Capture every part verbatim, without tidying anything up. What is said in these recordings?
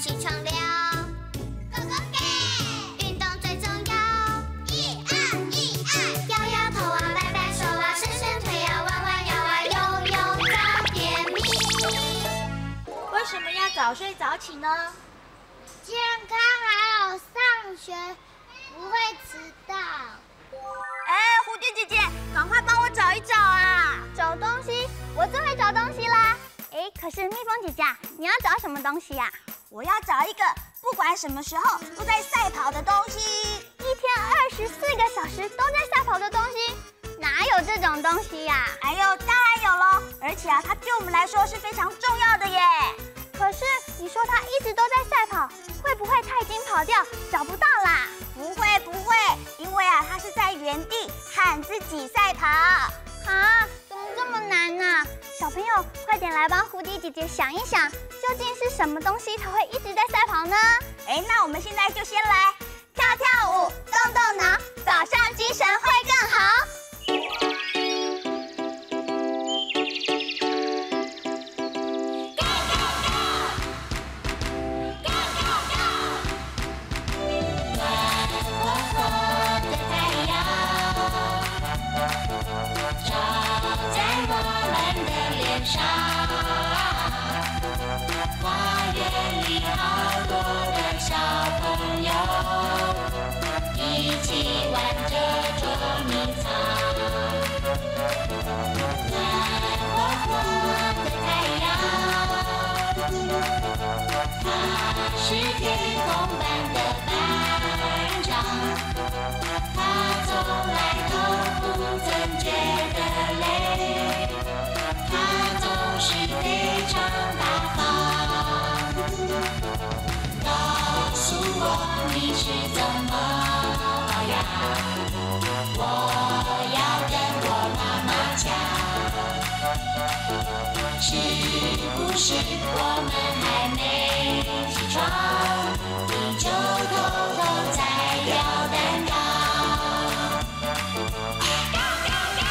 起床了。 为什么要早睡早起呢？健康还有上学不会迟到。哎，蝴蝶姐姐，赶快帮我找一找啊！找东西，我最会找东西啦。哎，可是蜜蜂姐姐，你要找什么东西呀？我要找一个不管什么时候都在赛跑的东西，一天二十四个小时都在赛跑的东西。 哪有这种东西呀？哎呦，当然有喽！而且啊，它对我们来说是非常重要的耶。可是你说它一直都在赛跑，会不会它已经跑掉，找不到啦？不会不会，因为啊，它是在原地喊自己赛跑。啊，怎么这么难呢、啊？小朋友，快点来帮蝴蝶姐姐想一想，究竟是什么东西它会一直在赛跑呢？哎，那我们现在就先来跳跳舞，动动脑，早上精神会更好。 上花园里好多的小朋友，一起玩着捉迷藏。暖和和的太阳，它是天空班的班长，它从来都不曾觉得累。 是非常大方，告诉我你是怎么呀？我要跟我妈妈讲，是不是我们还没起床，你就偷偷在掉蛋糕？ Go, go, go!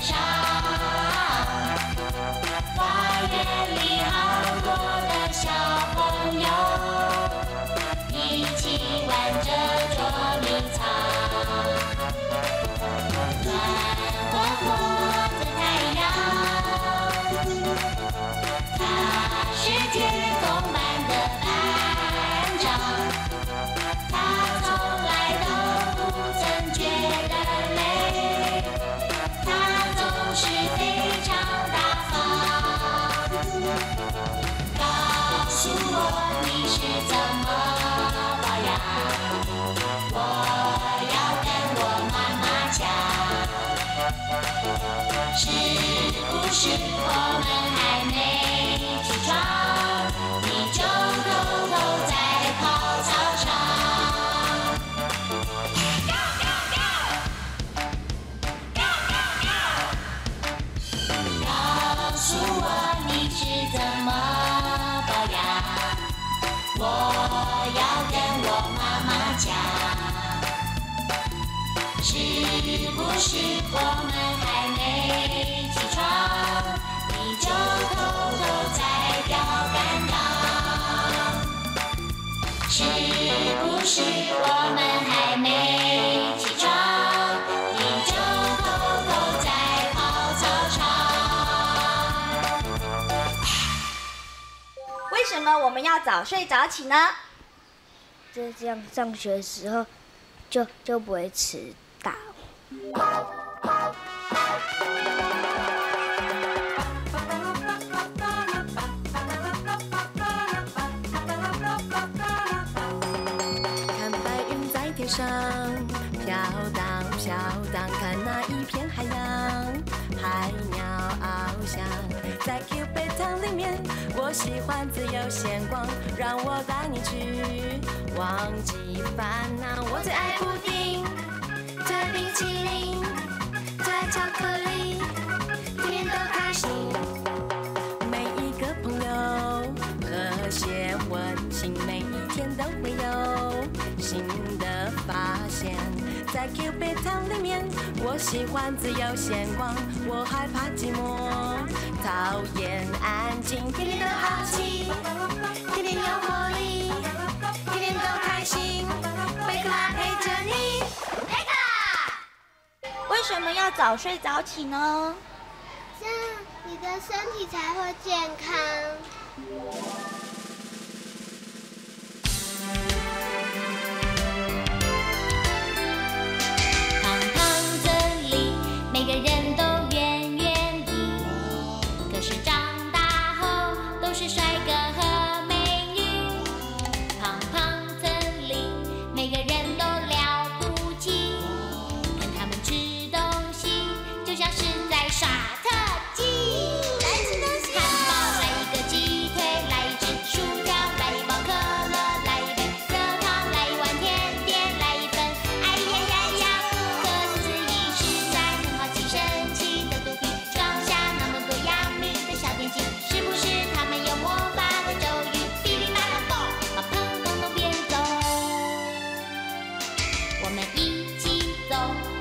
上花园里好多的小朋友，一起玩着捉迷藏。暖和和的太阳，它是天空班的班长，它从来都不曾觉得累。 是非常大方，告诉我你是怎么呀？我要跟我妈妈讲，是不是我们还没起床，你就偷偷在跑操场？ 我要跟我妈妈讲，是不是我们还没起床，你就偷偷在掉蛋糕？是不是我们还没起床，你就偷偷在跑操场？为什么我们要？ 早睡早起呢，就这样上学的时候就就不会迟到。看白云在天上飘荡飘荡，看那一片海洋，海鸟翱翔在 Cupid。 里面，我喜欢自由闲逛，让我带你去忘记烦恼。我最爱布丁，最爱冰淇淋，最爱巧克力，天天都开心。每一个朋友 Cupid 城里面，我喜欢自由闲逛，我害怕寂寞，讨厌安静。天天都好奇，天天有活力，天天都开心。贝克拉陪着你，贝克拉。为什么要早睡早起呢？这样你的身体才会健康。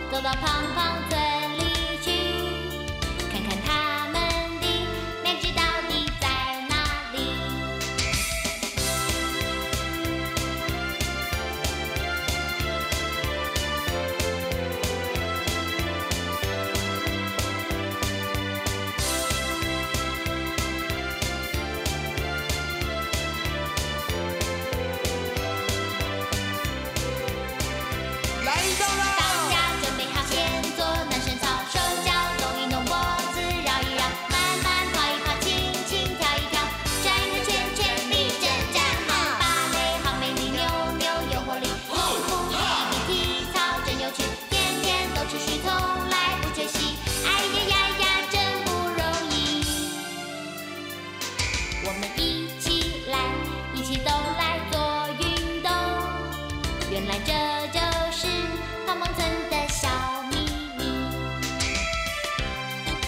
走到胖胖村里去，看看他们的那只到底在哪里。来一张啦！ 我们一起来，一起都来做运动。原来这就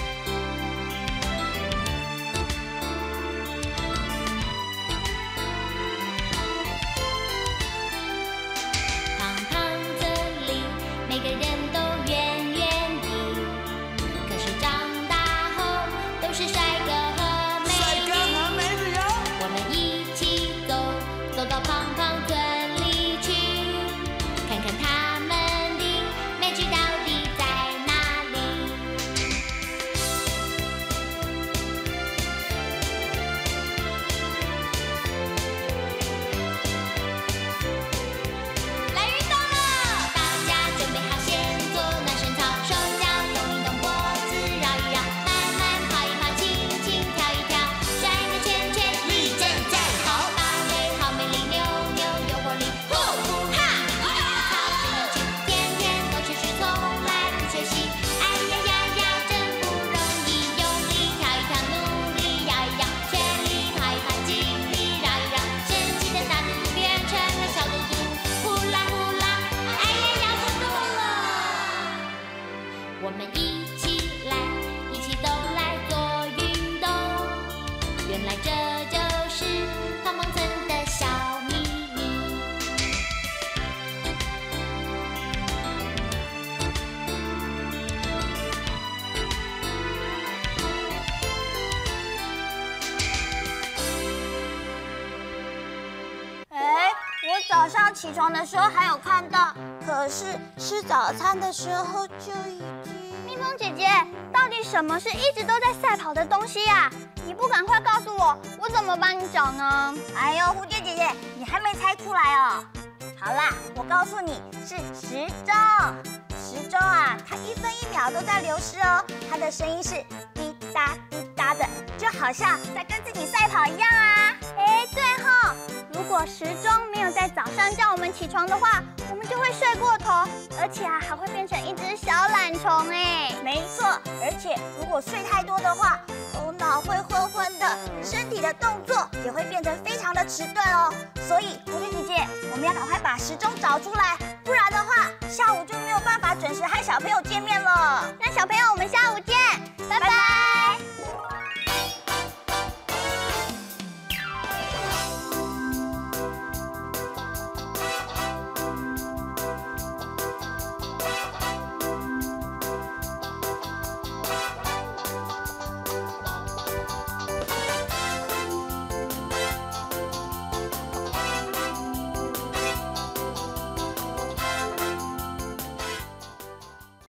是胖胖村的小秘密。胖胖村里每个人都圆圆的，可是长大后都是帅哥。 我们一起来，一起都来做运动。原来这就是胖胖村的小秘密。哎，我早上起床的时候还有看到，可是吃早餐的时候就已经。 蜜蜂姐姐，到底什么是一直都在赛跑的东西呀？你不赶快告诉我，我怎么帮你找呢？哎呦，蝴蝶姐姐，你还没猜出来哦。好啦，我告诉你，是时钟。时钟啊，它一分一秒都在流失哦。它的声音是滴答滴答的，就好像在跟自己赛跑一样啊。哎，对吼，如果时钟没有在早上叫我们起床的话， 我们就会睡过头，而且啊还会变成一只小懒虫哎。没错，而且如果睡太多的话，头脑会昏昏的，身体的动作也会变得非常的迟钝哦。所以蝴蝶姐姐，我们要赶快把时钟找出来，不然的话，下午就没有办法准时和小朋友见面了。那小